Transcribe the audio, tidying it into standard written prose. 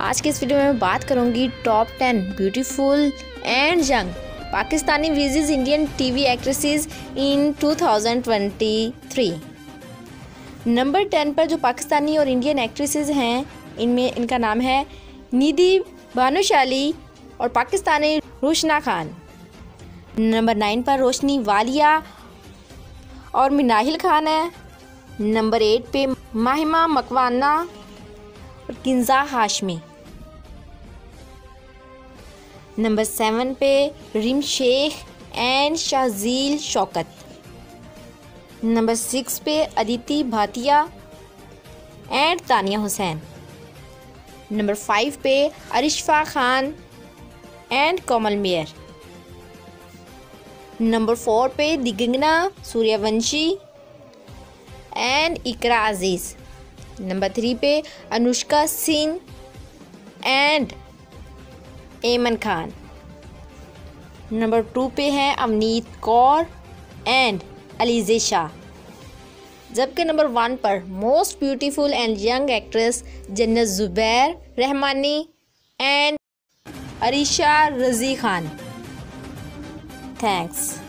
आज के इस वीडियो में मैं बात करूंगी top 10 beautiful and young Pakistani versus Indian TV actresses in 2023। Number 10 पर जो पाकिस्तानी और इंडियन एक्ट्रेसेस हैं, इनमें इनका नाम है निधि भानुशाली और पाकिस्तानी रोशना खान। नंबर 9 पर रोशनी वालिया और मिनाहिल खान है। नंबर 8 पे माहिमा मकवाना और किंजा हाशमी। नंबर 7 पे रिम शेख एंड शहजील शौकत। नंबर 6 पे अदिति भाटिया एंड तानिया हुसैन। नंबर 5 पे अरिशफा खान एंड कोमल मेयर। नंबर 4 पे दिगंगना सूर्यवंशी एंड इकरा अज़ीज़। नंबर 3 पे अनुष्का सेन एंड एमन खान। नंबर 2 पे हैं अवनीत कौर एंड अलीजेशा। जबकि नंबर 1 पर most beautiful and young actress Jannat Zubair Rahmani and Arisha रजी खान। थैंक्स।